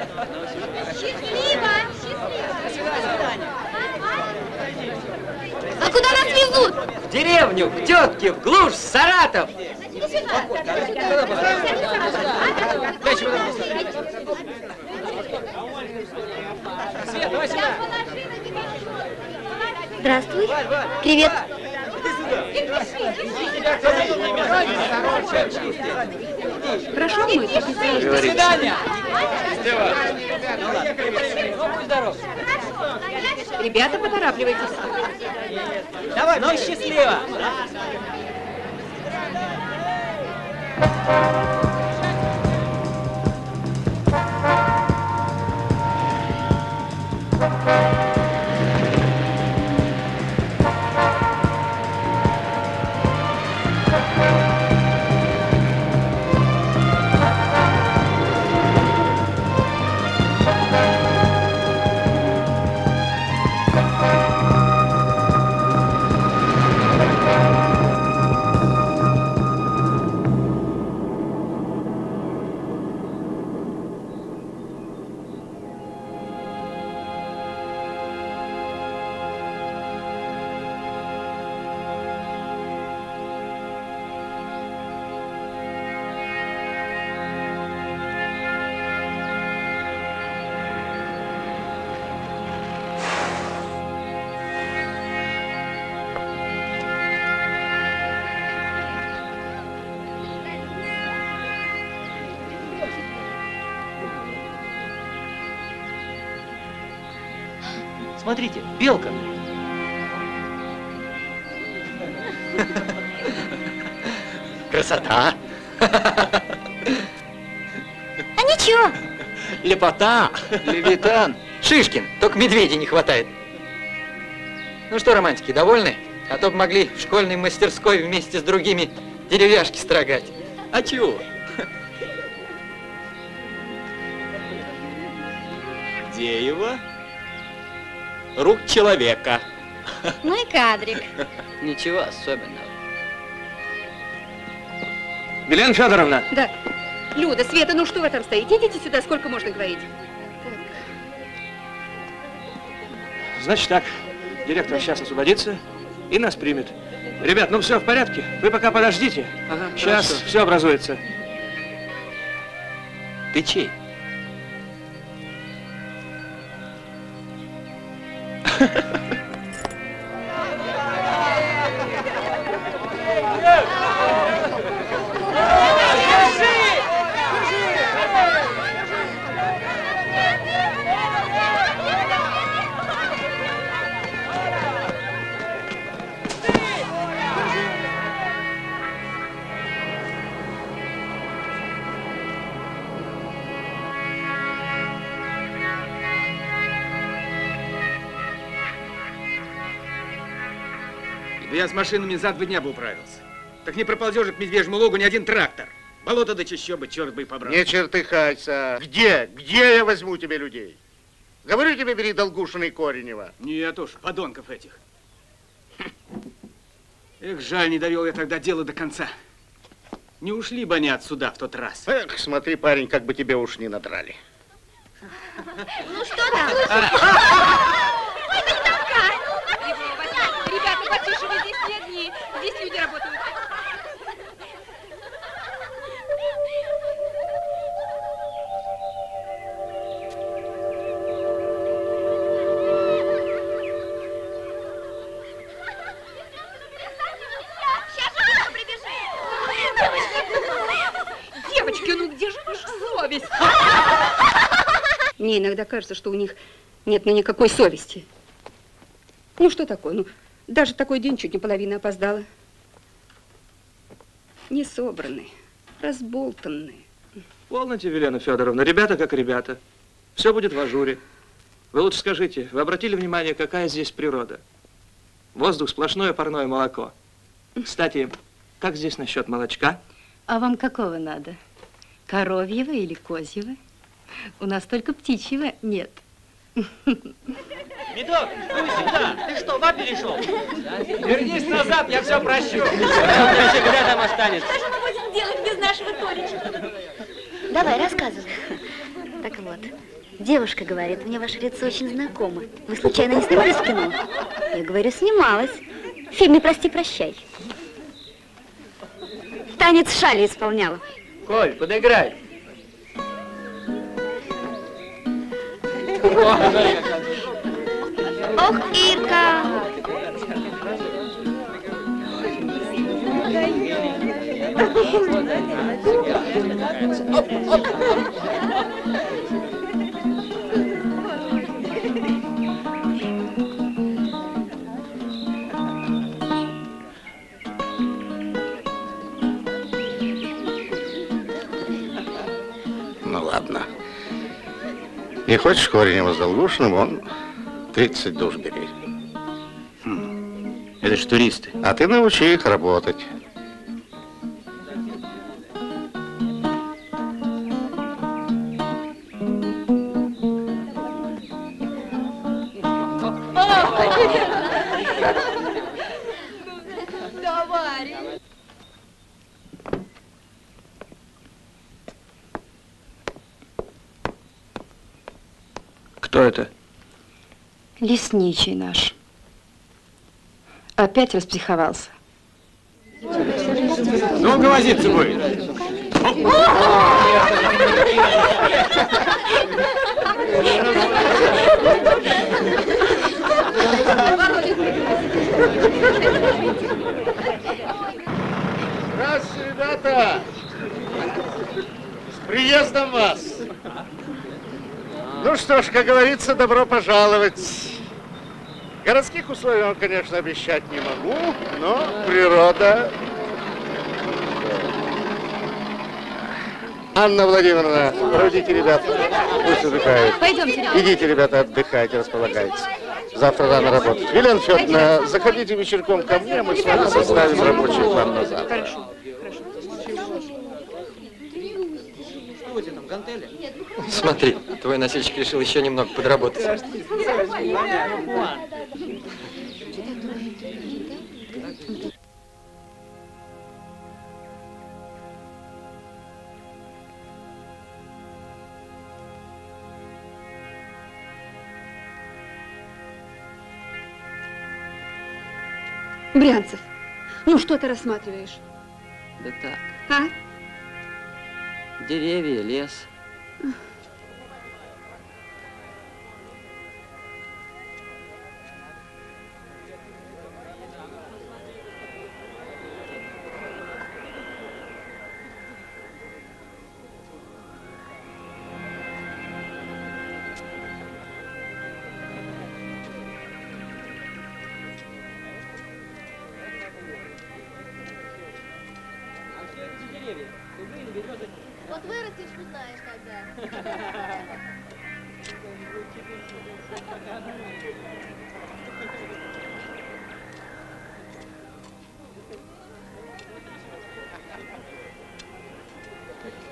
Счастливо! Счастливо! А куда нас везут? В деревню, к тетке, в глушь, в Саратов! Здравствуй. Привет. Прошу, мы. До свидания. Ребята, поторапливайтесь. Давай, ну счастливо. Смотрите, белка. Красота. А ничего. Лепота. Левитан. Шишкин. Только медведя не хватает. Ну что, романтики, довольны? А то бы могли в школьной мастерской вместе с другими деревяшки строгать. А чего? Где его? Рук человека. Ну и кадрик. Ничего особенного. Вилена Федоровна. Да. Люда, Света, ну что вы там стоите? Идите сюда, сколько можно говорить. Так. Значит так, директор сейчас освободится и нас примет. Ребят, ну все в порядке. Вы пока подождите. Ага, сейчас хорошо. Все образуется. Ты чей? Я с машинами за 2 дня бы управился. Так не проползешь к медвежьему логу ни один трактор. Болото до чащобы, черт бы и побрал. Не чертыхайся. Где я возьму тебе людей? Говорю тебе, бери Долгушина и Коренева. Нет уж, подонков этих. Эх, жаль, не довел я тогда дело до конца. Не ушли бы они отсюда в тот раз. Эх, смотри, парень, как бы тебе уж не надрали. Ну что там? Здесь люди работают. Девочки, ну где же ваша совесть? Мне иногда кажется, что у них нет никакой совести. Ну что такое? Ну, даже такой день чуть не половина опоздала. Не собраны, разболтаны. Полноте, Вилена Федоровна, ребята как ребята. Все будет в ажуре. Вы лучше скажите, вы обратили внимание, какая здесь природа? Воздух, сплошное парное молоко. Кстати, как здесь насчет молочка? А вам какого надо? Коровьего или козьего? У нас только птичьего нет. Медок, ну сюда! Ты что, в ад перешел? Вернись назад, я все прощу. Она всегда там останется. Что же мы будем делать без нашего Толечки? Давай, рассказывай. Так вот, девушка говорит, мне ваше лицо очень знакомо. Вы случайно не снимались в кино? Я говорю, снималась. В фильме «Прости-прощай». Танец шали исполняла. Коль, подыграй. Ох, Ирка! Ну ладно. Не хочешь Коренева с Долгушиным, он 30 душ бери. Это ж туристы. А ты научи их работать. Кто это? Лесничий наш. Опять распсиховался. Ну, гвоздиться будет. Здравствуйте, ребята! С приездом вас! Ну что ж, как говорится, добро пожаловать. Городских условий вам, конечно, обещать не могу, но природа... Анна Владимировна, проводите ребят, пусть отдыхают. Пойдемте. Идите, ребята, отдыхайте, располагайтесь. Завтра рано работать. Вилена Федоровна, заходите вечерком ко мне, мы с вами составим рабочий план на завтра. Хорошо. Смотри, твой носильщик решил еще немного подработать. Брянцев, ну что ты рассматриваешь? Да так. А? Деревья, лес. Вот вырастешь, узнаешь тогда.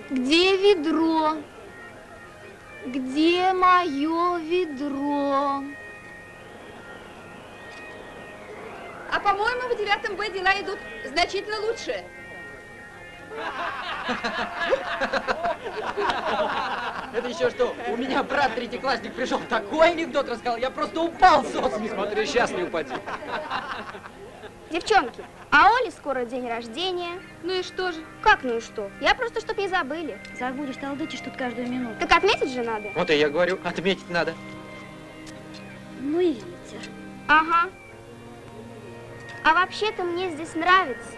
Где ведро? Где мое ведро? А по-моему, в 9-м Б дела идут значительно лучше. Это еще что? У меня брат третьеклассник пришел, такой анекдот рассказал, я просто упал со смеху. Смотри, сейчас не упади. Девчонки, а Оле скоро день рождения. Ну и что же? Как ну и что? Я просто, чтоб не забыли. Забудешь, толдычишь тут каждую минуту. Так отметить же надо. Вот и я говорю, отметить надо. Ну и Витя. Ага. А вообще-то мне здесь нравится.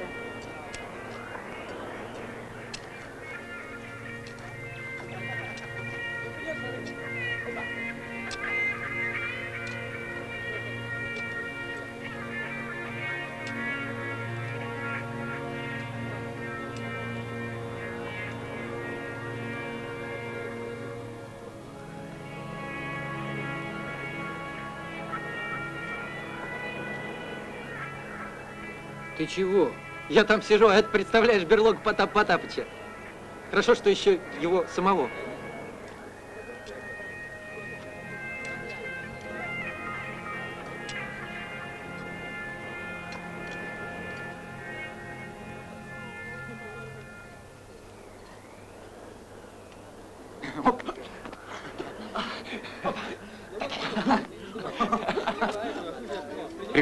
Ты чего? Я там сижу, а это, представляешь, берлог Потап Потапыча. Хорошо, что еще его самого.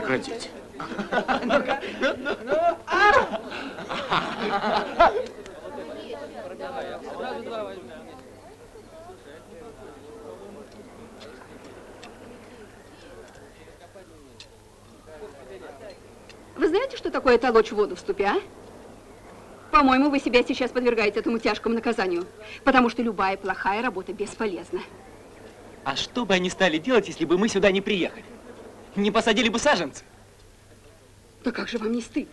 прекратить. Вы знаете, что такое толочь воду в ступе, а? По-моему, вы себя сейчас подвергаете этому тяжкому наказанию, потому что любая плохая работа бесполезна. А что бы они стали делать, если бы мы сюда не приехали? Не посадили бы саженцы? Да как же вам не стыдно?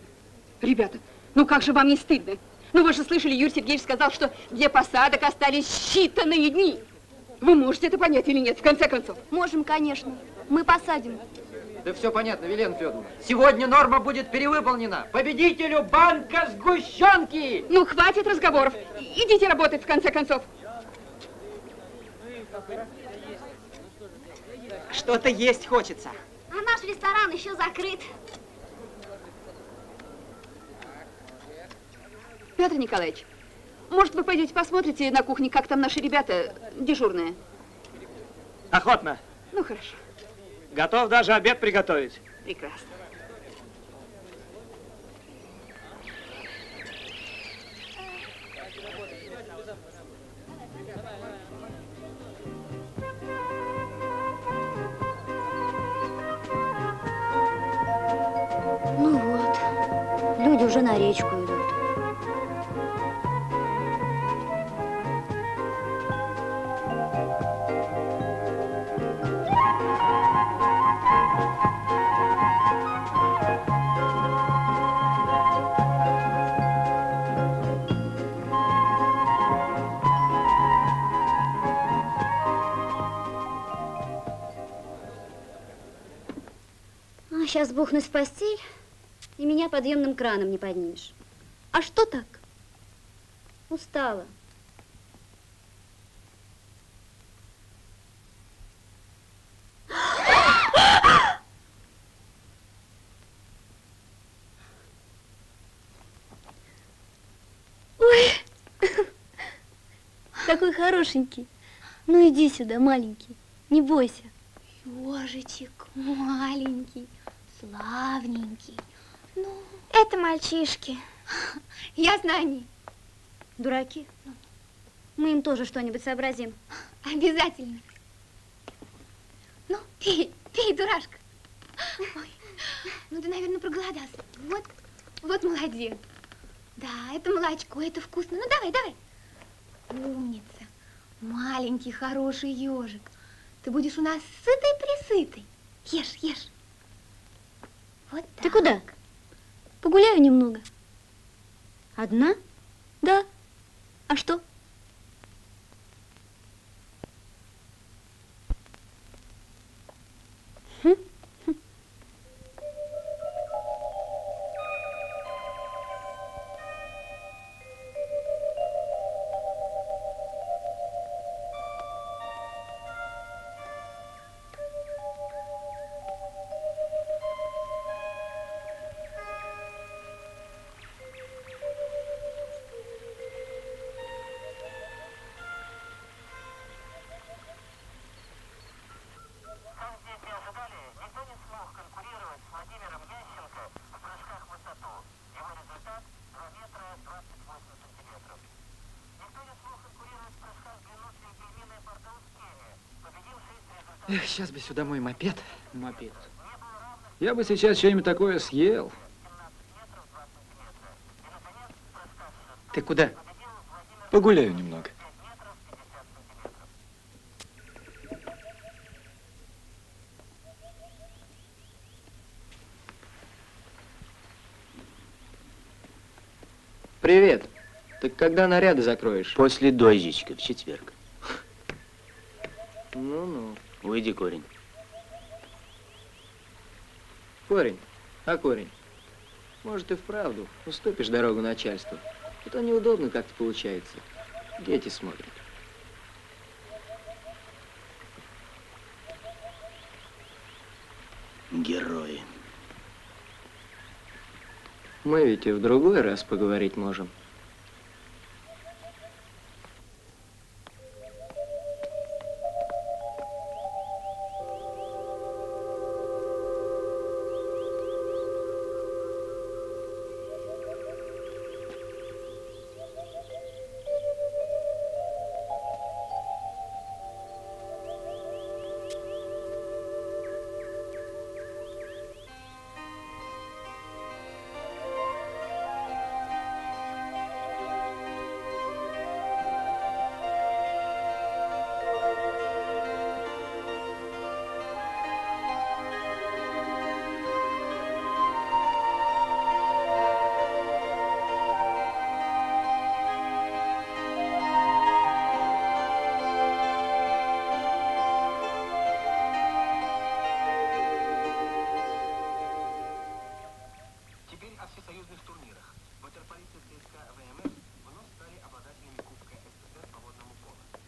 Ребята, ну как же вам не стыдно? Ну вы же слышали, Юрий Сергеевич сказал, что для посадок остались считанные дни. Вы можете это понять или нет, в конце концов? Можем, конечно. Мы посадим. Да все понятно, Вилена Федоровна. Сегодня норма будет перевыполнена. Победителю банка сгущенки! Ну, хватит разговоров. Идите работать, в конце концов. Что-то есть хочется. А наш ресторан еще закрыт. Петр Николаевич, может, вы пойдете посмотрите на кухне, как там наши ребята дежурные? Охотно. Ну, хорошо. Готов даже обед приготовить. Прекрасно. Ну вот, люди уже на речку идут. Сейчас бухнусь в постель, и меня подъемным краном не поднимешь. А что так? Устала. Ой, какой хорошенький. Ну иди сюда, маленький, не бойся. Ёжичек маленький. Славненький. Ну, это мальчишки. Я знаю, они дураки. Мы им тоже что-нибудь сообразим. Обязательно. Ну, пей, пей, дурашка. Ой. Ну, ты, наверное, проголодался. Вот, вот молодец. Да, это молочко, это вкусно. Ну, давай, давай. Умница. Маленький, хороший ежик. Ты будешь у нас сытый-пресытый. Ешь, ешь. Вот так. Ты куда? Погуляю немного. Одна? Да. А что? Эх, сейчас бы сюда мой мопед. Мопед. Я бы сейчас что-нибудь такое съел. Ты куда? Погуляю немного. Привет. Так когда наряды закроешь? После дождичка, в четверг. Ну-ну. Уйди, корень. Корень, а корень, может, и вправду уступишь дорогу начальству. А то неудобно как-то получается. Дети смотрят. Герои. Мы ведь и в другой раз поговорить можем.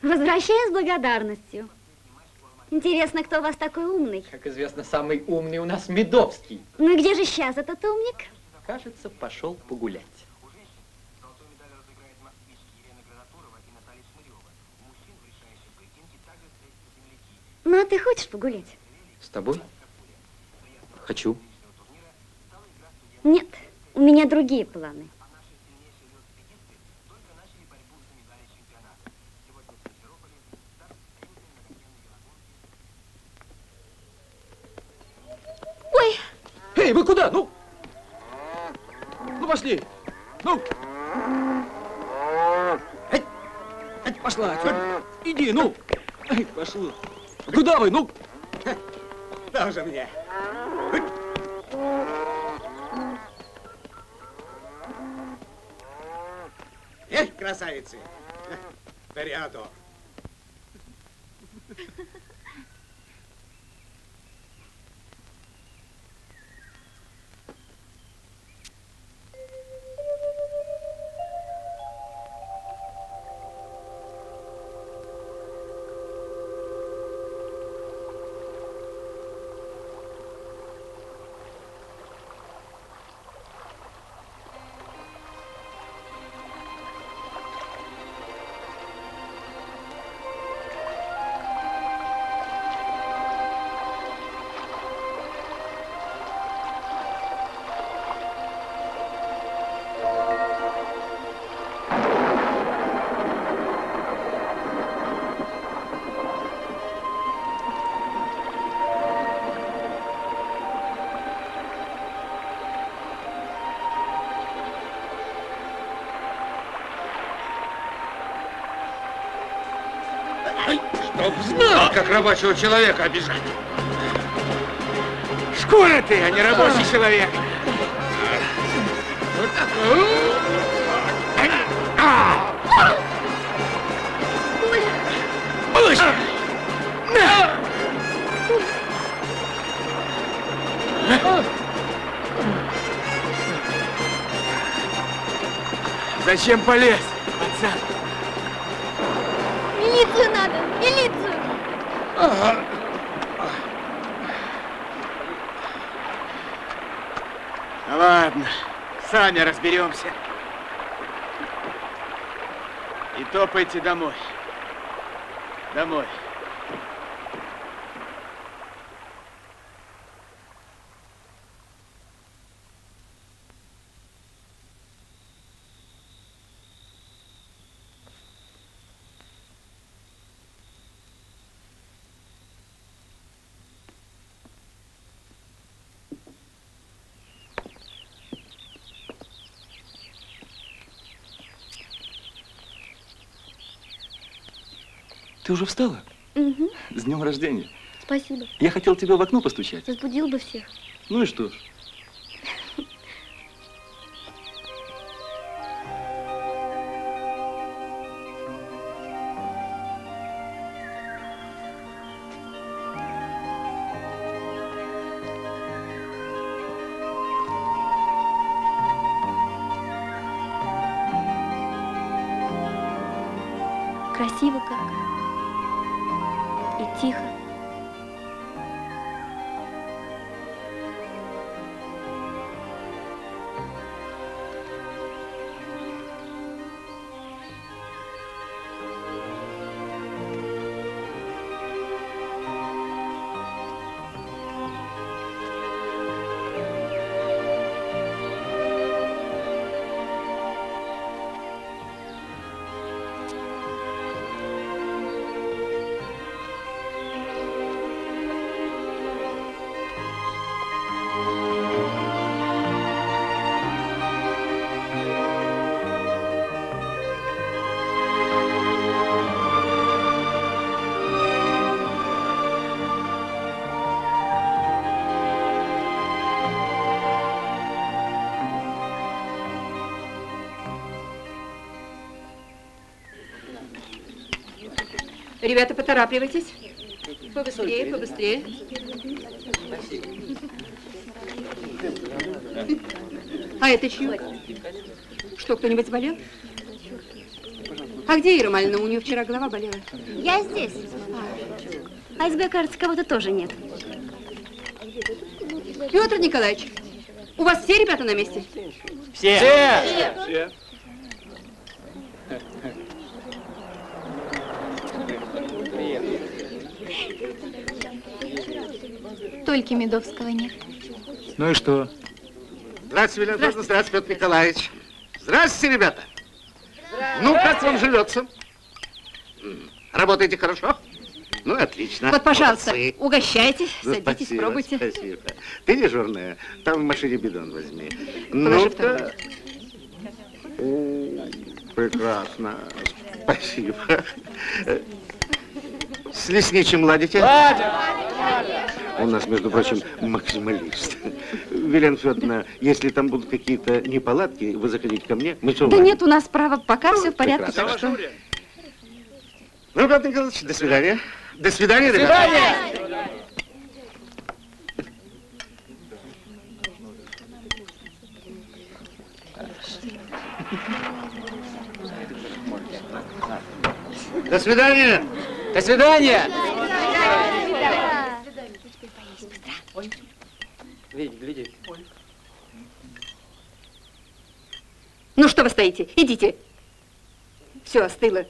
Возвращаю с благодарностью. Интересно, кто у вас такой умный? Как известно, самый умный у нас Медовский. Ну и где же сейчас этот умник? Кажется, пошел погулять. Ну, а ты хочешь погулять? С тобой? Хочу. Нет, у меня другие планы. Ой! Эй, вы куда? Ну! Ну, пошли! Ну! Эй, пошла! Иди, ну! Эй, пошла! Куда вы? Ну! Да уже мне! Эх, красавицы! Вперёду! Знал, как рабочего человека обижать. Шкура ты, а не рабочий человек. Малыш! Зачем полез, пацан? Милицию надо, милицию! Ладно, сами разберемся. И топайте домой. Домой. Ты уже встала? Угу. С днем рождения. Спасибо. Я хотел тебя в окно постучать. Разбудил бы всех. Ну и что ж. Красиво как. Тихо. Ребята, поторапливайтесь. Побыстрее, побыстрее. А это чье? Что, кто-нибудь заболел? А где Ира Малина? У нее вчера голова болела. Я здесь. А СБ, кажется, кого-то тоже нет. Петр Николаевич, у вас все ребята на месте? Все. Все. Только Медовского нет. Ну и что? Здравствуйте, Елена Федоровна. Здравствуйте, Петр Николаевич. Здравствуйте, ребята. Здравствуйте. Ну, как вам живется? Работаете хорошо? Ну, отлично. Вот, пожалуйста, молодцы. Угощайтесь, ну, садитесь, спасибо, пробуйте. Спасибо. Ты дежурная, там в машине бидон возьми. Ну-ка. Прекрасно. Спасибо. С лесничим ладите? Ладим. Он нас, между прочим, максималист. Вилена Федоровна, если там будут какие-то неполадки, вы заходите ко мне, мы все. Да нет, у нас право, пока все в порядке. Ну, Петр Николаевич, до свидания. До свидания, ребята. До свидания! До свидания! До свидания! Ну что вы стоите? Идите. Все, остыло.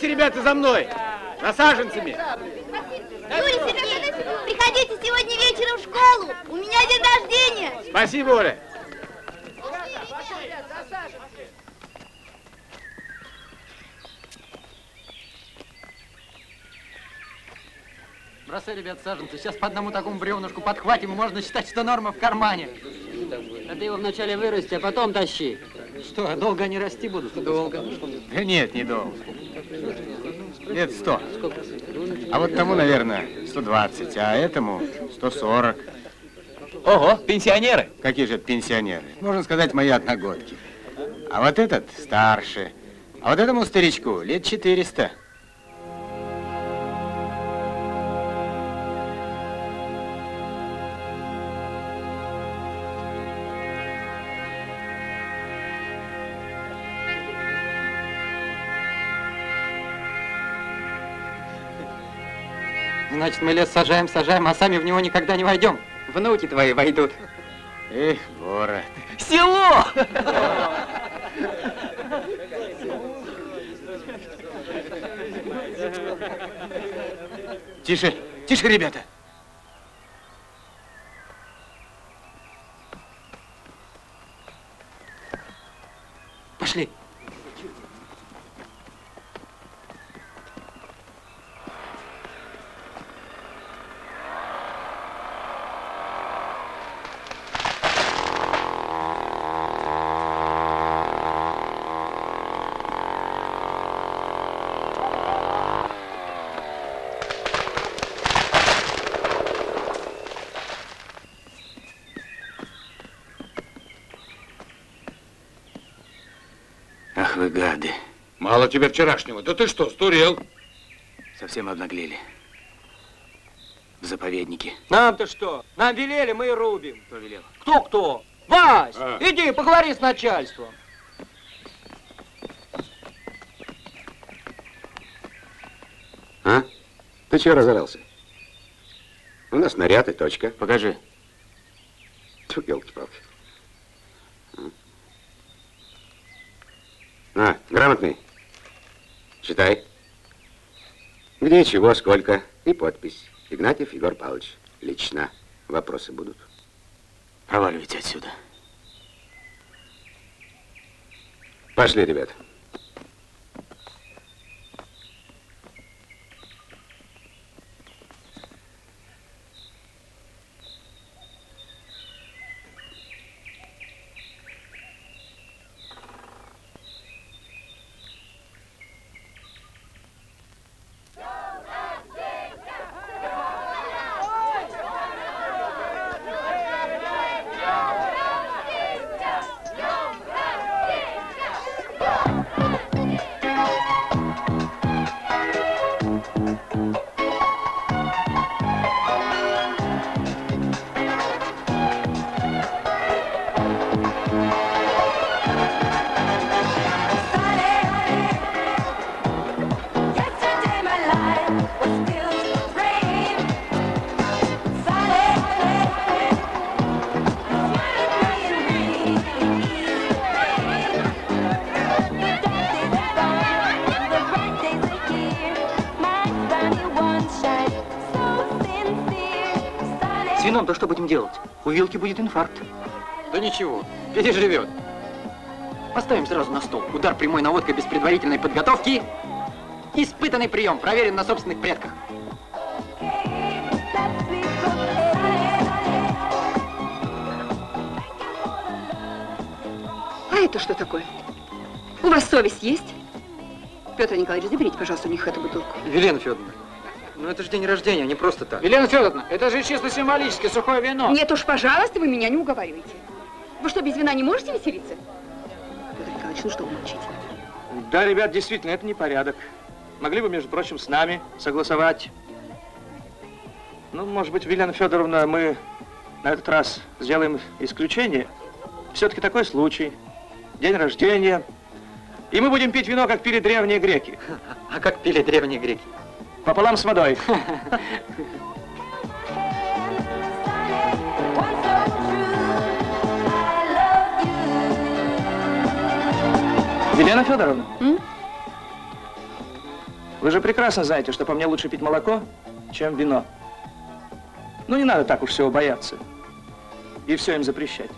Ребята, за мной! На саженцами! Юрий Сергеевич, приходите сегодня вечером в школу! У меня день рождения! Спасибо, Оля! Бросай, ребят, саженцы. Сейчас по одному такому бревнышку подхватим, и можно считать, что норма в кармане. Да ты его вначале вырасти, а потом тащи. Что, долго они расти будут? Долго. Да нет, недолго. Лет 100. А вот тому, наверное, 120, а этому 140. Ого, пенсионеры? Какие же это пенсионеры? Можно сказать, мои одногодки. А вот этот старше. А вот этому старичку лет 400. Значит, мы лес сажаем, а сами в него никогда не войдем. Внуки твои войдут. Эх, Бора. Село! Тише, тише, ребята. Пошли. Гады. Мало тебе вчерашнего. Да ты что, сдурел? Совсем обнаглели. В заповеднике. Нам-то что? Нам велели, мы и рубим. Кто велел? Кто-кто? Вась! Иди, поговори с начальством. А? Ты чего разорался? У нас наряд и точка. Покажи. Тьфу, елки-палки. На, грамотный. Читай. Где, чего, сколько. И подпись. Игнатьев Егор Павлович. Лично. Вопросы будут. Проваливайте отсюда. Пошли, ребят. Смирном-то что будем делать? У Вилки будет инфаркт. Да ничего, переживет. Поставим сразу на стол. Удар прямой наводкой без предварительной подготовки. Испытанный прием, проверен на собственных предках. А это что такое? У вас совесть есть? Петр Николаевич, заберите, пожалуйста, у них эту бутылку. Вилена Федоровна, ну это же день рождения, не просто так. Вилена Федоровна, это же чисто символически, сухое вино. Нет уж, пожалуйста, вы меня не уговариваете. Вы что, без вина не можете веселиться? Петр Николаевич, ну что вы молчите? Да, ребят, действительно, это непорядок. Могли бы, между прочим, с нами согласовать. Ну, может быть, Вилена Федоровна, мы на этот раз сделаем исключение. Все-таки такой случай. День рождения. И мы будем пить вино, как пили древние греки. А как пили древние греки? Пополам с водой. Елена Федоровна, вы же прекрасно знаете, что по мне лучше пить молоко, чем вино. Ну, не надо так уж всего бояться и все им запрещать.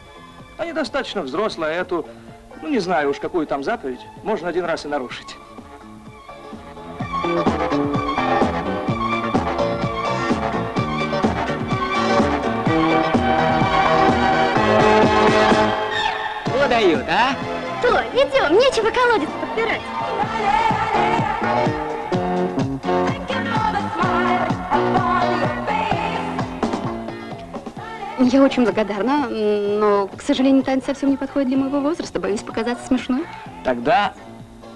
Они достаточно взрослые, а эту, ну, не знаю уж, какую там заповедь, можно один раз и нарушить. Что дают, а? Что, идем, нечего колодец подпирать. Я очень благодарна, но, к сожалению, танец совсем не подходит для моего возраста. Боюсь показаться смешной. Тогда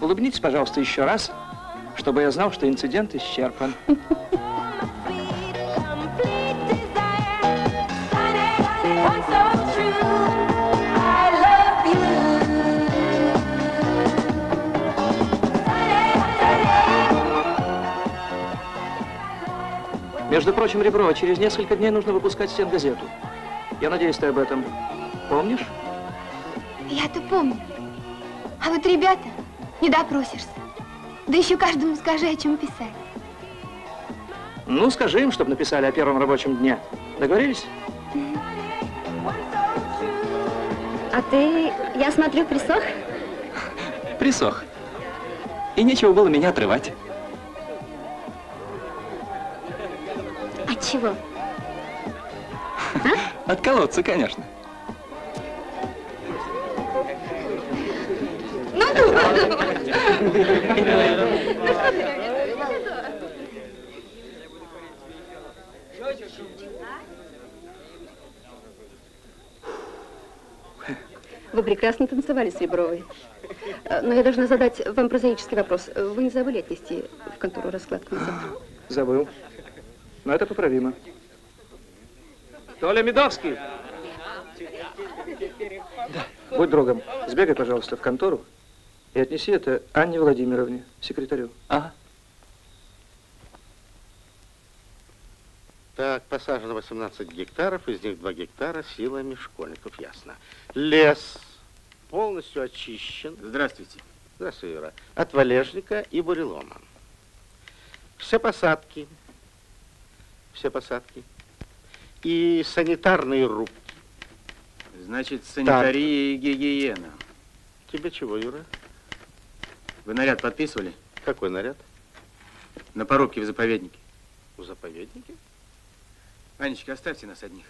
улыбнитесь, пожалуйста, еще раз, чтобы я знал, что инцидент исчерпан. Между прочим, Реброва, через несколько дней нужно выпускать стенгазету. Я надеюсь, ты об этом помнишь? Я-то помню. А вот ребята, не допросишься. Да еще каждому скажи, о чем писать. Ну, скажи им, чтобы написали о первом рабочем дне. Договорились? А ты, я смотрю, присох? Присох. И нечего было меня отрывать. От чего? А? От колодца, конечно. Ну, вы прекрасно танцевали с Ребровой. Но я должна задать вам прозаический вопрос. Вы не забыли отнести в контору раскладку? Забыл. Но это поправимо. Толя Медовский! Да. Будь другом, сбегай, пожалуйста, в контору и отнеси это Анне Владимировне, секретарю. Ага. Так, посажено 18 гектаров, из них 2 гектара силами школьников, ясно. Лес полностью очищен. Здравствуйте. Здравствуй, Ира. От валежника и бурелома. Все посадки и санитарные рубки. Значит, санитария и гигиена. Тебе чего, Юра? Вы наряд подписывали? Какой наряд? На порубке в заповеднике. В заповеднике? Анечка, оставьте нас одних.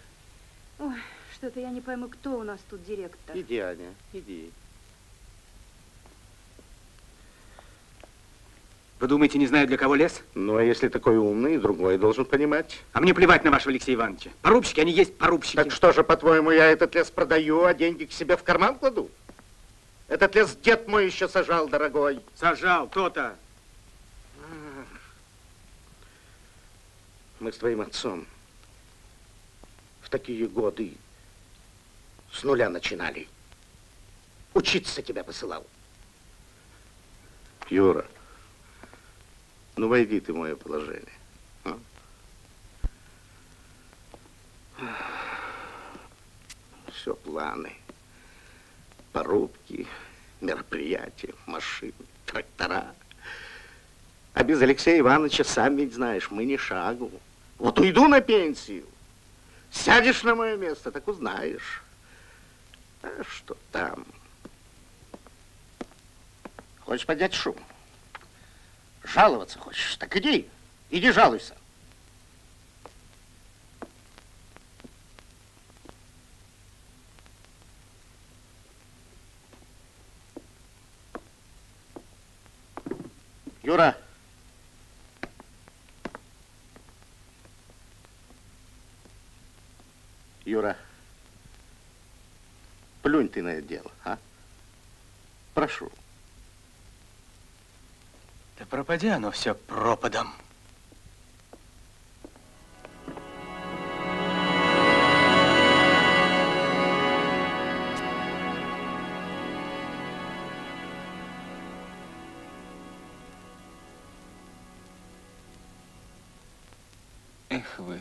Ой, что-то я не пойму, кто у нас тут директор. Иди, Аня, иди. Вы думаете, не знаю, для кого лес? Ну, а если такой умный, другой должен понимать. А мне плевать на вашего Алексея Ивановича. Порубщики, они есть порубщики. Так что же, по-твоему, я этот лес продаю, а деньги к себе в карман кладу? Этот лес дед мой еще сажал, дорогой. Сажал, то-то. Мы с твоим отцом в такие годы с нуля начинали. Учиться тебя посылал. Юра. Ну, войди ты в мое положение. А? Все планы, порубки, мероприятия, машины, трактора. А без Алексея Ивановича, сам ведь знаешь, мы ни шагу. Вот уйду на пенсию, Сядешь на мое место, так узнаешь. А что там? Хочешь поднять шум? Жаловаться хочешь? Так иди, иди жалуйся. Юра. Юра, плюнь ты на это дело, а? Прошу. Да пропади оно все пропадом. Эх вы.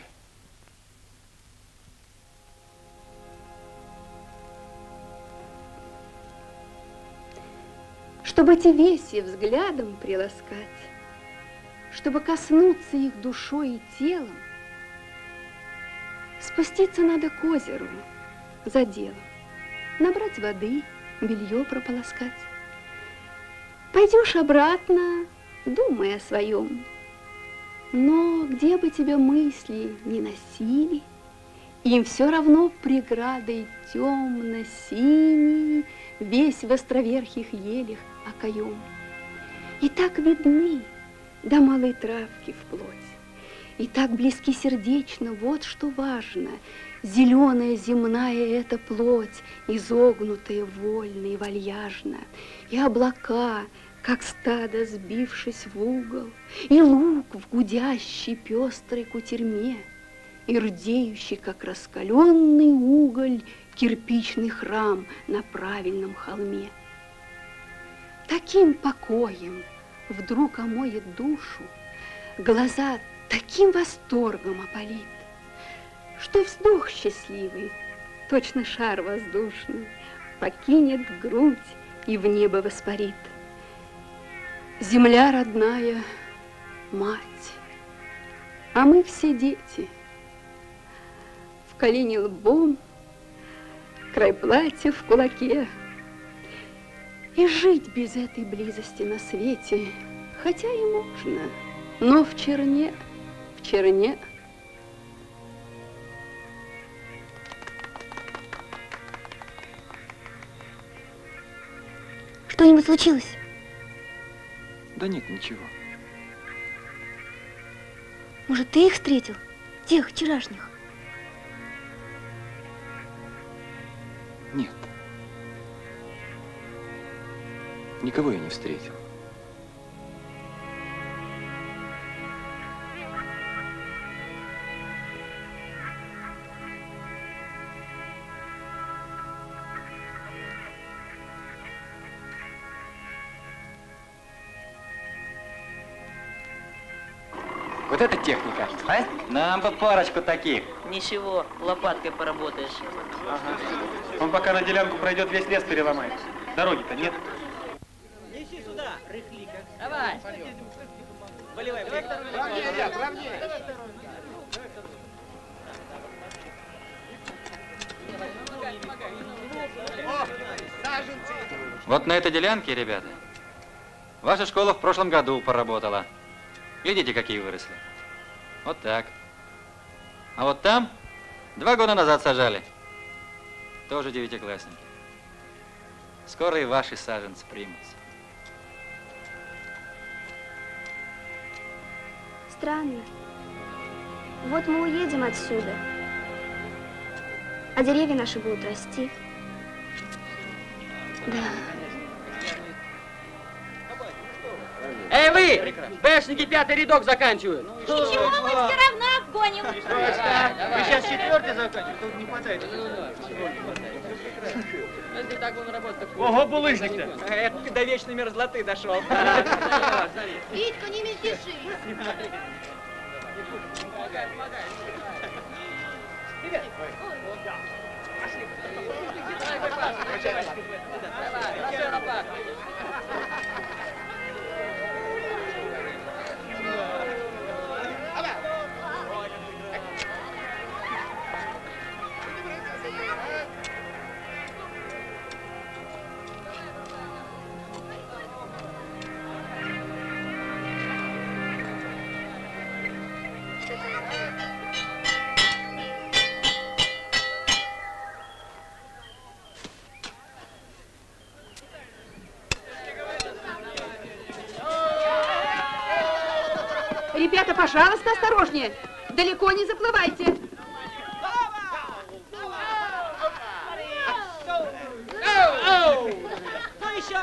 Чтобы тебе взглядом приласкать, чтобы коснуться их душой и телом, спуститься надо к озеру за делом, набрать воды, белье прополоскать. Пойдешь обратно, думая о своем, но где бы тебя мысли не носили, им все равно преградой темно-синий весь в островерхих елях окоем. И так видны до малой травки вплоть, и так близки сердечно, вот что важно, зеленая земная эта плоть, изогнутая вольно и вальяжно, и облака, как стадо, сбившись в угол, и луг в гудящей пестрой кутерьме, и рдеющий, как раскаленный уголь, кирпичный храм на правильном холме. Таким покоем вдруг омоет душу, глаза таким восторгом опалит, что вздох счастливый, точно шар воздушный, покинет грудь и в небо воспарит. Земля родная, мать, а мы все дети, в колени лбом, край платья в кулаке. И жить без этой близости на свете, хотя и можно, но в черне. Что-нибудь случилось? Да нет, ничего. Может, ты их встретил? Тех вчерашних? Нет. Никого я не встретил. Вот это техника, а? Нам бы парочку таких. Ничего, лопаткой поработаешь. Ага. Он пока на делянку пройдет, весь лес переломает. Дороги-то нет. Неси сюда, рыхлика. Давай. Поливай, ровнее, ряд, ровнее. Вот на этой делянке, ребята, ваша школа в прошлом году поработала. Глядите, какие выросли. Вот так. А вот там 2 года назад сажали. Тоже 9-классники. Скоро и ваши саженцы примутся. Странно. Вот мы уедем отсюда, а деревья наши будут расти. Да. Эй, вы! Бэшники 5-й рядок заканчивают. Ничего, мы все равно обгоним. Мы сейчас 4-й заканчиваем, тут не хватает. Ого, булыжник-то! Это до вечной мерзлоты дошел. Витька, не мельтеши. Помогай, помогай. Привет. Пошли. Давай, Ребята, пожалуйста, осторожнее. Далеко не заплывайте. Кто еще?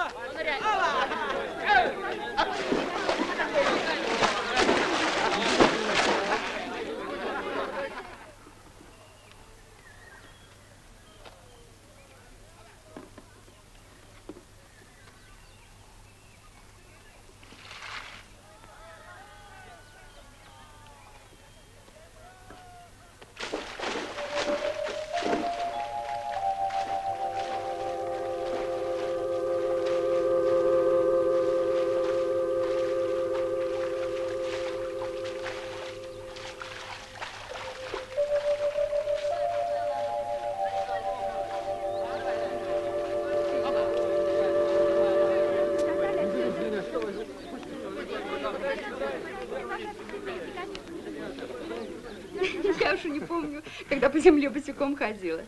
Когда по земле босиком ходила.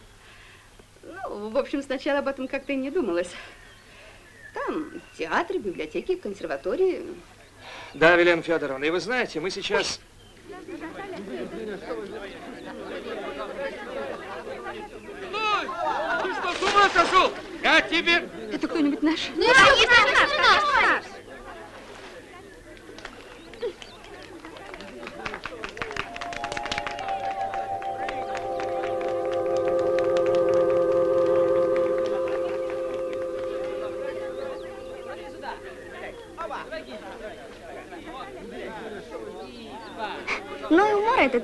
Ну, в общем, сначала об этом как-то и не думалось. Там театры, библиотеки, консерватории. Да, Вилена Федоровна, и вы знаете, мы сейчас... Ты что, с ума сошел? Я тебе... Это кто-нибудь наш? Нет, не наш.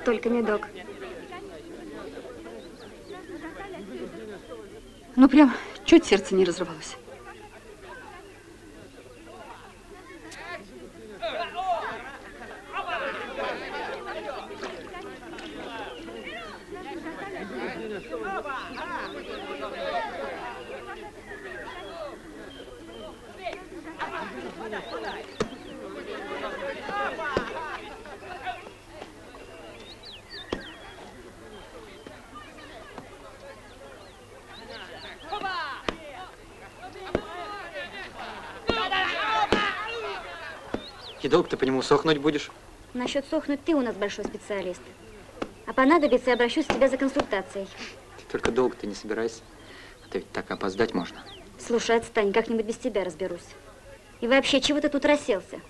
Только медок. Ну прям чуть сердце не разрывалось. Долго-то по нему сохнуть будешь? Насчет сохнуть ты у нас большой специалист. А понадобится, я обращусь к тебе за консультацией. Только долго-то не собирайся. А то ведь так опоздать можно. Слушай, отстань, как-нибудь без тебя разберусь. И вообще, чего ты тут расселся?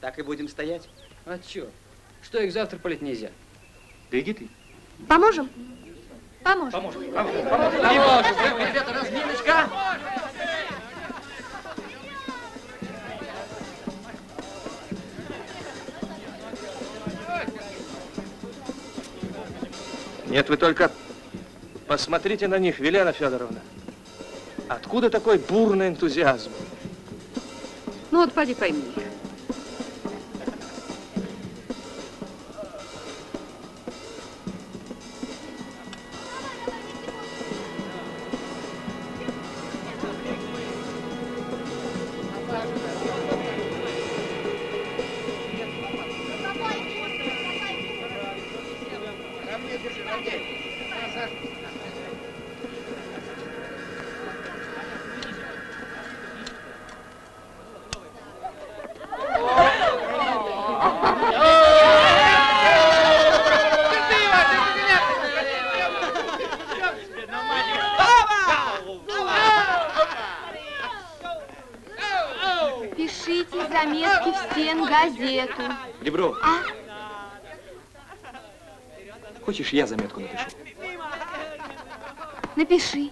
Так и будем стоять. А чё? Что, их завтра палить нельзя? Да иди ты. Поможем? Поможем. Поможем. Ребята, разминочка. Нет, вы только посмотрите на них, Вилена Федоровна. Откуда такой бурный энтузиазм? Ну вот, поди пойми. Заметки в стен газету. Ребро. А? Хочешь, я заметку напишу? Напиши.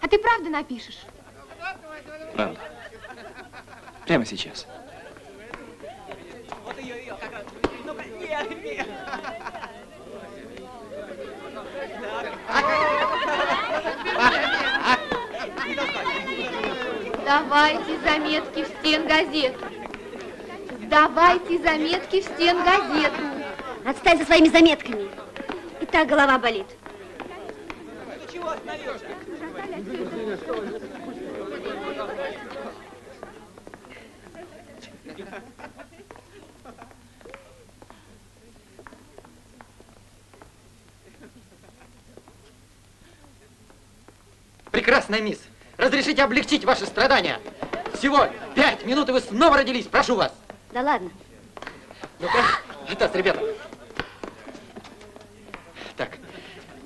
А ты правда напишешь? Правда. Прямо сейчас. Давайте заметки в стенгазету. Давайте заметки в стенгазету. Отстань за своими заметками. И так голова болит. Ну чего остаешься? Прекрасно, мисс. Разрешите облегчить ваши страдания. Всего 5 минут, и вы снова родились. Прошу вас. Да ладно. Ну-ка, Тасс, ребята. Так,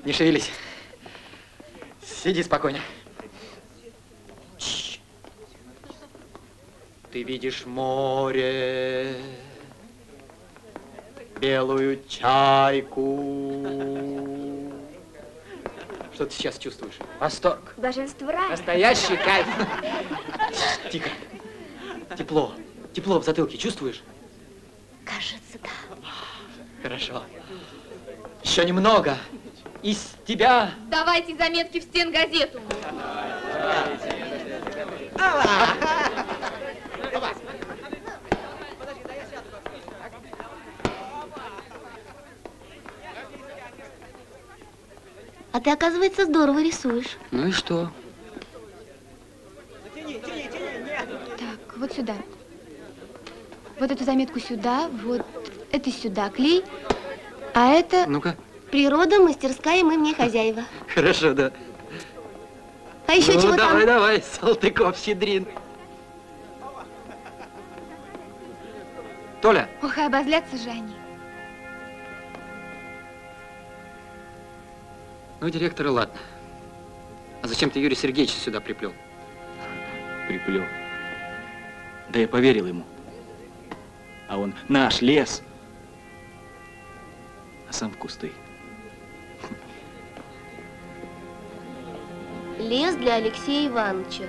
не шевелись. Сиди спокойно. Чш. Ты видишь море, белую чайку. Что ты сейчас чувствуешь? Восторг. Блаженство рая. Настоящий кайф. Тихо. Тепло. Тепло в затылке. Чувствуешь? Кажется, да. Хорошо. Еще немного. Из тебя... Давайте заметки в стенгазету. А ты, оказывается, здорово рисуешь. Ну и что? Так, вот сюда. Вот эту заметку сюда, вот это сюда клей, а это... Ну-ка. Природа, мастерская, мы в ней хозяева. Хорошо, да. А еще чего там? Давай, давай, Салтыков-Щедрин. Толя. Ох, и обозлятся же они. Ну, директор, ладно. А зачем ты Юрия Сергеевича сюда приплел? Приплел. Да я поверил ему. А он наш лес, а сам в кусты. Лес для Алексея Ивановича.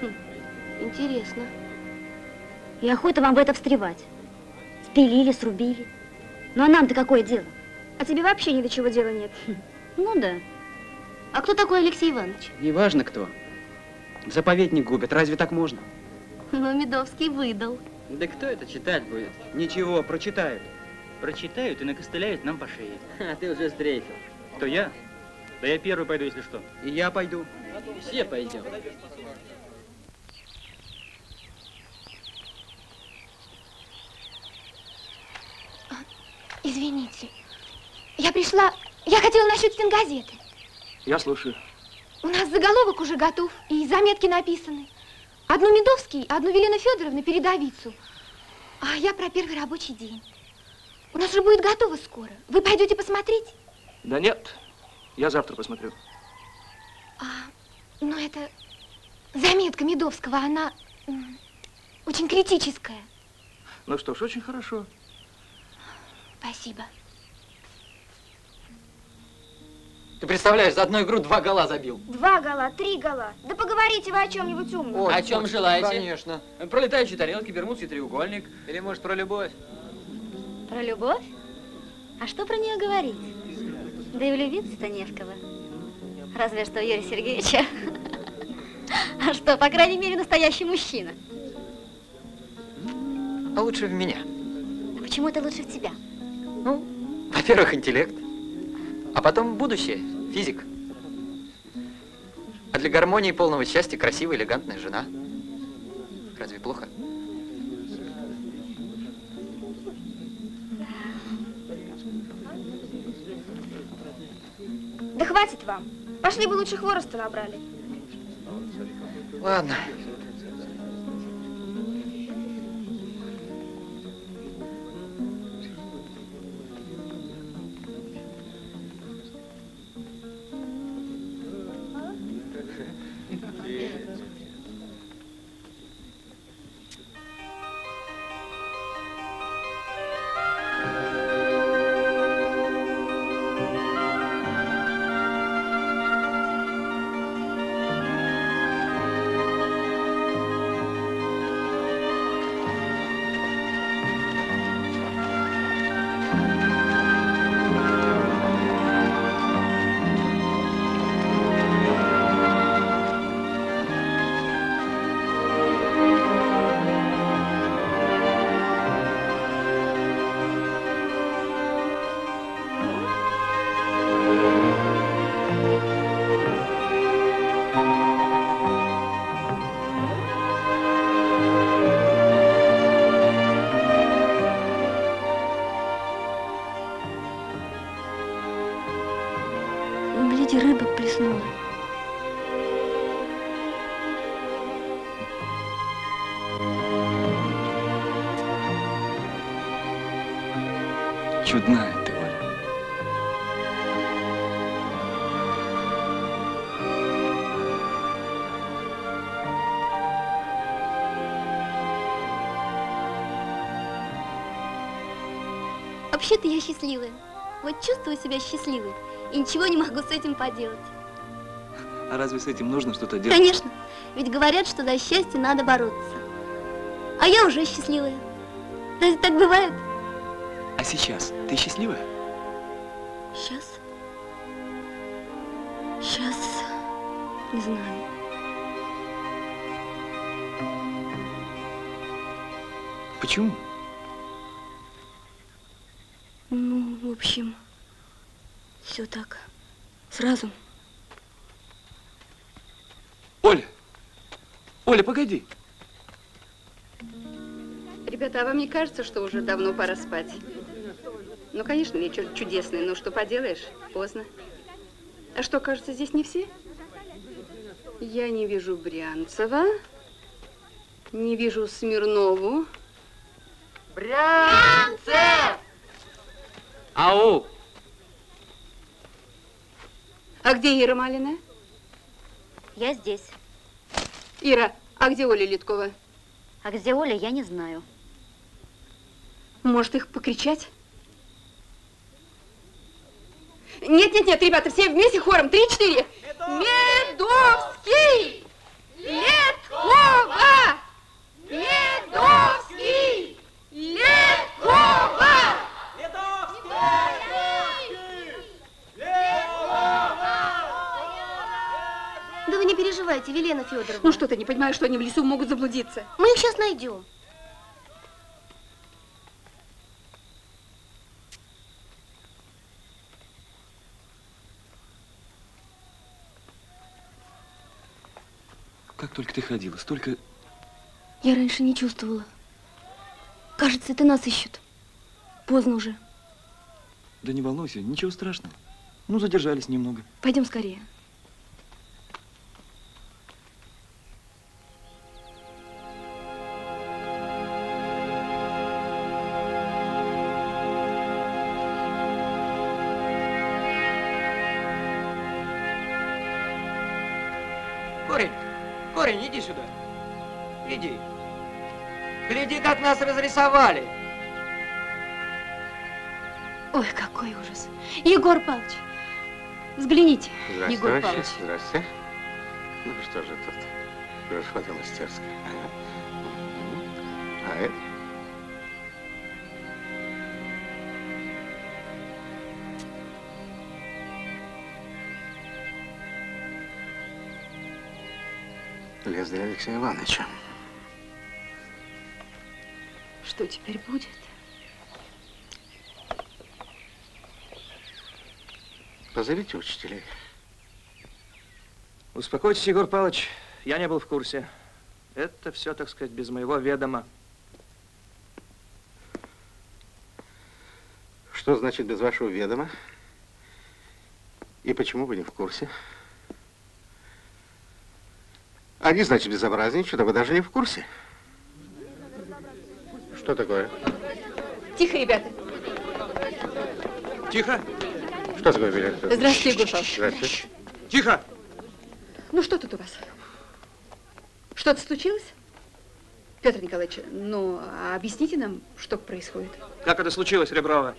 Хм, интересно. И охота вам в это встревать. Спилили, срубили. Ну а нам-то какое дело? А тебе вообще ни до чего дела нет. Хм. Ну да. А кто такой Алексей Иванович? Неважно кто. Заповедник губят, разве так можно? Ну, Медовский выдал. Да кто это читать будет? Ничего, прочитают. Прочитают и накостыляют нам по шее. А ты уже стрейфил. Кто я? Да я первый пойду, если что. И я пойду. Все пойдем. Извините, я пришла, я хотела насчет стенгазеты. Я слушаю. У нас заголовок уже готов и заметки написаны. Одну Медовский, одну Вилена Федоровна, передовицу. А я про первый рабочий день. У нас же будет готово скоро. Вы пойдете посмотреть? Да нет, я завтра посмотрю. А, ну это заметка Медовского, она очень критическая. Ну что ж, очень хорошо. Спасибо. Ты представляешь, за одну игру 2 гола забил. 2 гола, 3 гола. Да поговорите вы о чем-нибудь умном. О чем желаете? Конечно. Про летающие тарелки, Бермудский треугольник. Или, может, про любовь? Про любовь? А что про нее говорить? Да и влюбиться-то не в кого. Разве что в Юрия Сергеевича. А что, по крайней мере, настоящий мужчина. А лучше в меня. А почему это лучше в тебя? Ну, во-первых, интеллект. А потом будущее, физик. А для гармонии и полного счастья красивая, элегантная жена. Разве плохо? Да хватит вам. Пошли бы лучше хвороста набрали. Ладно. видите, рыба плеснула. Чудная ты, Оля. Вообще-то я счастливая. Вот чувствую себя счастливой и ничего не могу с этим поделать. А разве с этим нужно что-то делать? Конечно, ведь говорят, что за счастье надо бороться. А я уже счастливая. Разве так бывает? А сейчас ты счастливая? Сейчас? Сейчас не знаю. Почему? Ну, в общем, все так. Сразу. Оля! Оля, погоди! Ребята, а вам не кажется, что уже давно пора спать? Ну, конечно, вечер чудесный, но что поделаешь, поздно. А что, кажется, здесь не все? Я не вижу Брянцева, не вижу Смирнову. Брянцев! Ау! А где Ира Малина? Я здесь. Ира, а где Оля Литкова? А где Оля, я не знаю. Может, их покричать? Нет, ребята, все вместе хором. 3-4. Медовский! Литкова! Медовский! Литкова! Да вы не переживайте, Вилена Федоровна. Ну что ты не понимаешь, что они в лесу могут заблудиться? Мы их сейчас найдем. Как только ты ходила, столько... Я раньше не чувствовала. Кажется, это нас ищут. Поздно уже. Да не волнуйся, ничего страшного. Ну, задержались немного. Пойдем скорее. Корень, иди сюда. Иди. Гляди, как нас разрисовали. Ой, какой ужас. Егор Павлович, взгляните. Здравствуйте, Егор Павлович. Здравствуйте. Ну что же тут? Красота мастерская. Ага. А это? Лес для Алексея Ивановича. Что теперь будет? Позовите учителей. Успокойтесь, Егор Павлович, я не был в курсе. Это все, так сказать, без моего ведома. Что значит без вашего ведома? И почему вы не в курсе? Они, значит, безобразничают, а вы даже не в курсе. Что такое? Тихо, ребята. Тихо. Что такое, Вилена? Здравствуйте, Егор Павлович. Здравствуйте. Тихо. Ну, что тут у вас? Что-то случилось? Петр Николаевич, ну, объясните нам, что происходит. Как это случилось, Реброва?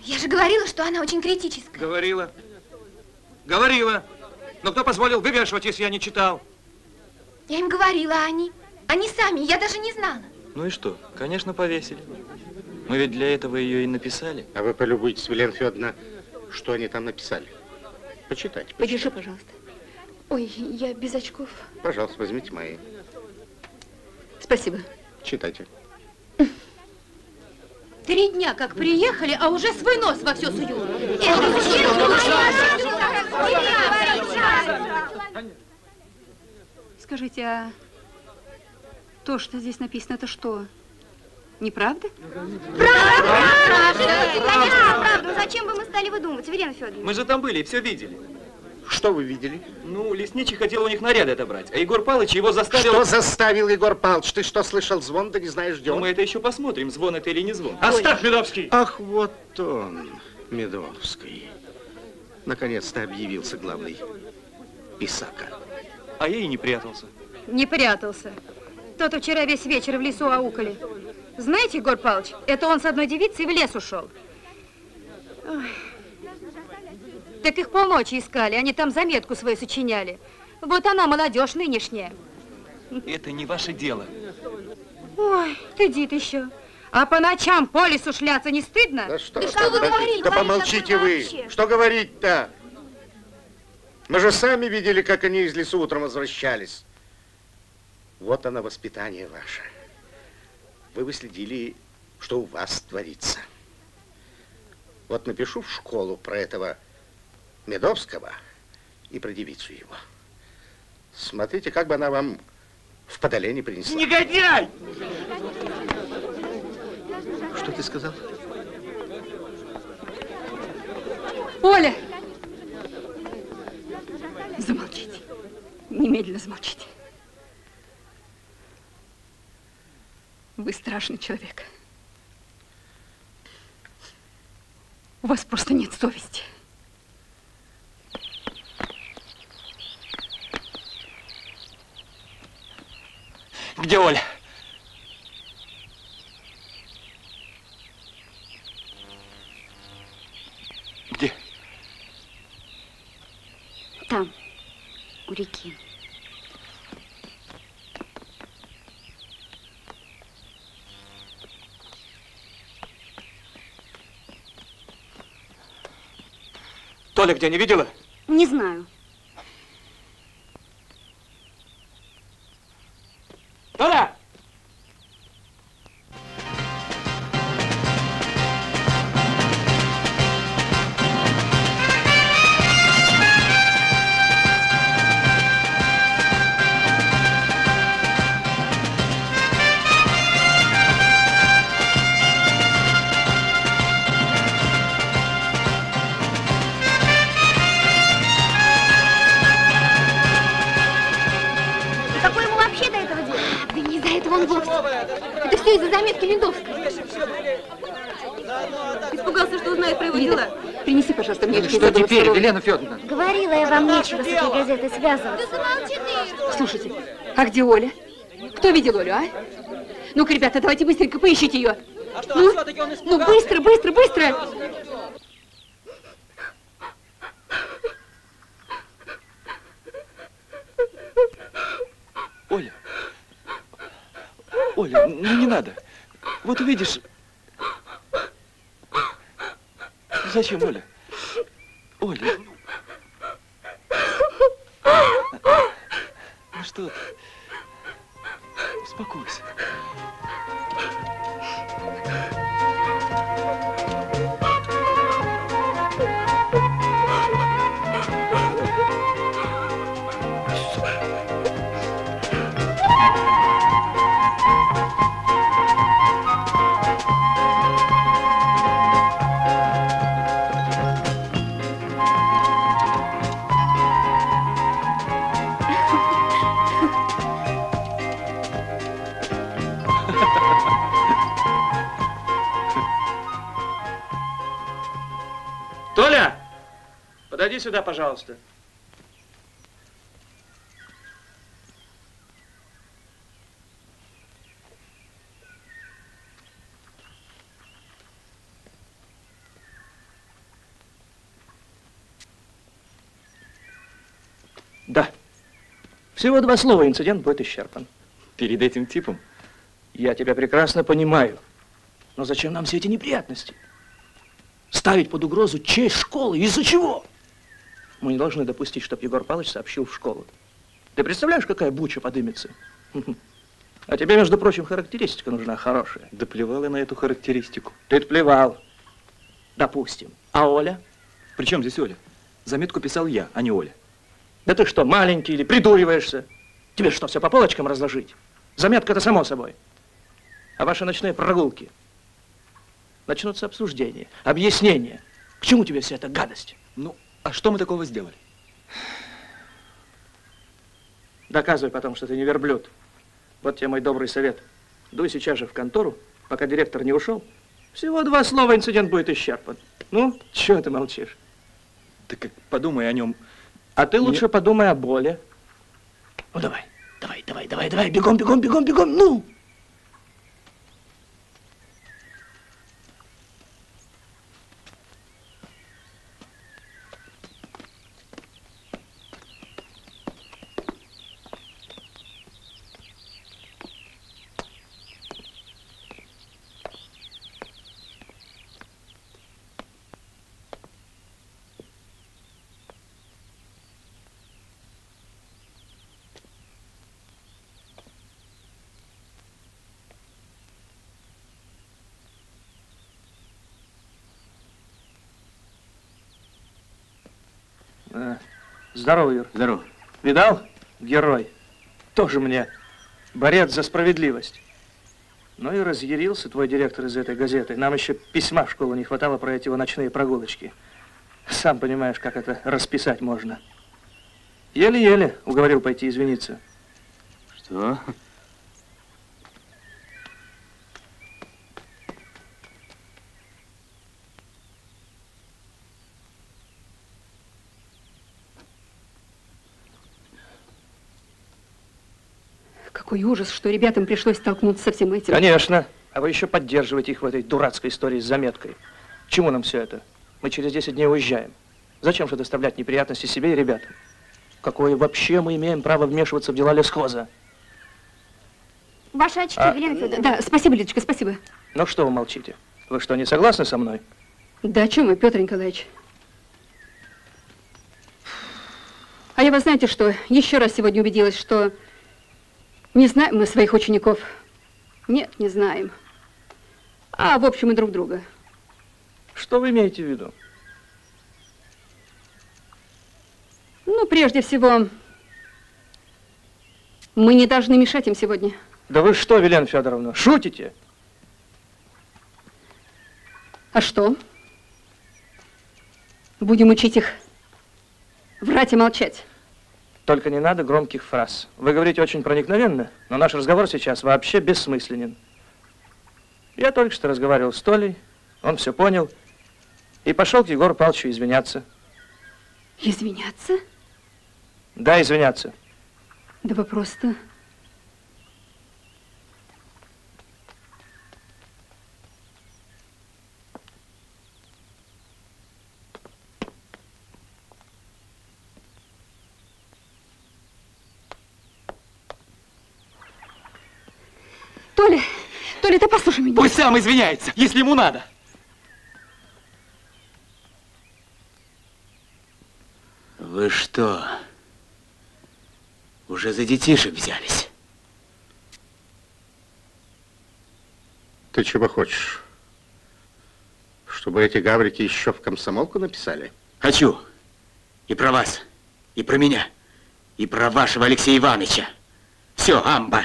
Я же говорила, что она очень критическая. Говорила. Говорила. Но кто позволил вывешивать, если я не читал? Я им говорила, а они? Они сами, я даже не знала. Ну и что? Конечно, повесили. Мы ведь для этого ее и написали. А вы полюбуйтесь, Вилена Федоровна, что они там написали. Почитайте. Подержи, пожалуйста. Ой, я без очков. Пожалуйста, возьмите мои. Спасибо. Читайте. 3 дня как приехали, а уже свой нос во все суют. Скажите, а то, что здесь написано, это что? Неправда? Правда! Правда! Правда! Конечно, правда! о чем бы мы стали выдумывать, Вилена Федоровна? Мы же там были и все видели. Что вы видели? Ну, лесничий хотел у них наряды отобрать, а Егор Павлович его заставил... Что заставил, Егор Павлович? Ты что, слышал звон, да не знаешь, где он? Ну, мы это еще посмотрим, звон это или не звон. Оставь, Медовский! Ах, вот он, Медовский. Наконец-то объявился главный писака. А я и не прятался. Не прятался. То-то вчера весь вечер в лесу аукали. Знаете, Егор Павлович, это он с одной девицей в лес ушел. Ой. Так их полночи искали, они там заметку свою сочиняли. Вот она, молодежь нынешняя. Это не ваше дело. Ой, стыдит еще. А по ночам по лесу шляться не стыдно? Да что, да что вы говорите? Да помолчите вы. Что говорить-то? Мы же сами видели, как они из лесу утром возвращались. Вот оно, воспитание ваше. Вы бы следили, что у вас творится. Вот напишу в школу про этого Медовского и про девицу его. Смотрите, как бы она вам в подоле не принесла. Негодяй! Что ты сказал? Оля! Замолчите. Немедленно замолчите. Вы страшный человек. У вас просто нет совести. Где Оля? Где? Там, у реки. Толя где, не видела? Не знаю. Толя! Из-за заметки Медовского. Испугался, что узнает про его дела. Принеси, пожалуйста, мне... Что теперь, Елена Федоровна? Говорила я вам, нечего с этой газетой связываться. Слушайте, а где Оля? Кто видел Олю, а? Ну-ка, ребята, давайте быстренько поищите ее. Ну, быстро, быстро, быстро! Оля. Оля, ну не надо. Вот увидишь... Зачем, Оля? Оля. Ну что ты? Успокойся. Подойди сюда, пожалуйста. Да. Всего два слова, инцидент будет исчерпан. Перед этим типом? Я тебя прекрасно понимаю. Но зачем нам все эти неприятности? Ставить под угрозу честь школы? Из-за чего? Мы не должны допустить, чтобы Егор Павлович сообщил в школу. Ты представляешь, какая буча подымется? А тебе, между прочим, характеристика нужна хорошая. Да плевал я на эту характеристику. Ты-то плевал. Допустим. А Оля? При чем здесь Оля? Заметку писал я, а не Оля. Да ты что, маленький или придуриваешься? Тебе что, все по полочкам разложить? Заметка-то само собой. А ваши ночные прогулки? Начнутся обсуждения, объяснения. К чему тебе вся эта гадость? Ну, а что мы такого сделали? Доказывай потом, что ты не верблюд. Вот тебе мой добрый совет. Дуй сейчас же в контору, пока директор не ушел. Всего два слова, инцидент будет исчерпан. Ну, чего ты молчишь? Ты как подумай о нем. А ты лучше подумай о боли. Ну, давай, давай, давай, давай, давай, бегом, бегом, бегом, бегом, ну! Здорово, Юр. Здорово. Видал? Герой. Тоже мне борец за справедливость. Ну и разъярился твой директор из этой газеты. Нам еще письма в школу не хватало про эти его ночные прогулочки. Сам понимаешь, как это расписать можно. Еле-еле уговорил пойти извиниться. Что? Какой ужас, что ребятам пришлось столкнуться со всем этим. Конечно. А вы еще поддерживаете их в этой дурацкой истории с заметкой. К чему нам все это? Мы через 10 дней уезжаем. Зачем же доставлять неприятности себе и ребятам? Какое вообще мы имеем право вмешиваться в дела лесхоза? Ваши очки, Елена Федоровна. Да, спасибо, Лидочка, спасибо. Ну что вы молчите? Вы что, не согласны со мной? Да о чем вы, Петр Николаевич? А я, вы знаете что, еще раз сегодня убедилась, что... Не знаем мы своих учеников. Нет, не знаем. А, в общем, и друг друга. Что вы имеете в виду? Ну, прежде всего, мы не должны мешать им сегодня. Да вы что, Вилена Федоровна, шутите? А что? Будем учить их врать и молчать. Только не надо громких фраз. Вы говорите очень проникновенно, но наш разговор сейчас вообще бессмысленен. Я только что разговаривал с Толей, он все понял, и пошел к Егору Павловичу извиняться. Извиняться? Да, извиняться. Да вы просто... Толя, ты послушай меня. Пусть сам извиняется, если ему надо. Вы что, уже за детишек взялись? Ты чего хочешь? Чтобы эти гаврики еще в комсомолку написали? Хочу. И про вас, и про меня, и про вашего Алексея Ивановича. Все, амба.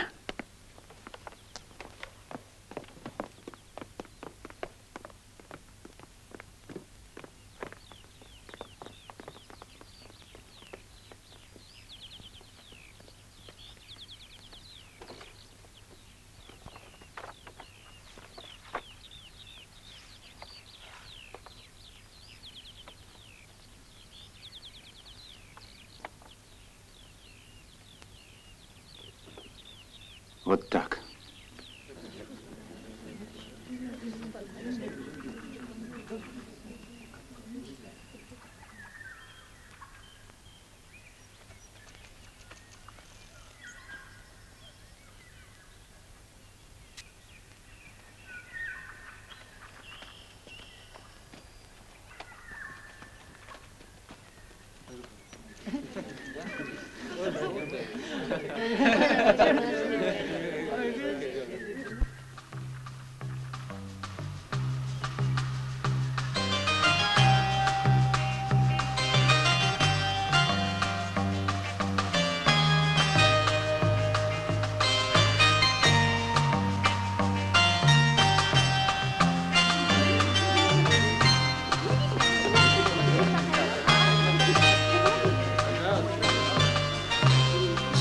Вот так.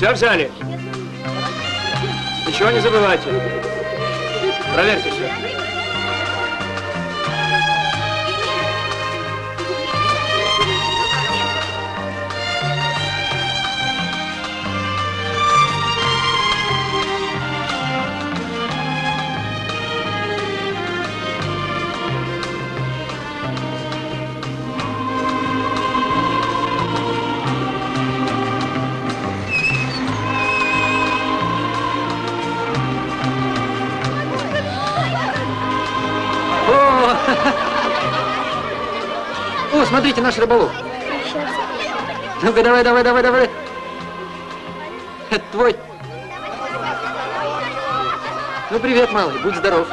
Все взяли? Ничего не забывайте. Проверьте все. Смотрите, наш рыболов. Ну-ка, давай. Это твой. Ну, привет, малый, будь здоров.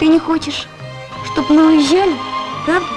Ты не хочешь, чтобы мы уезжали, правда?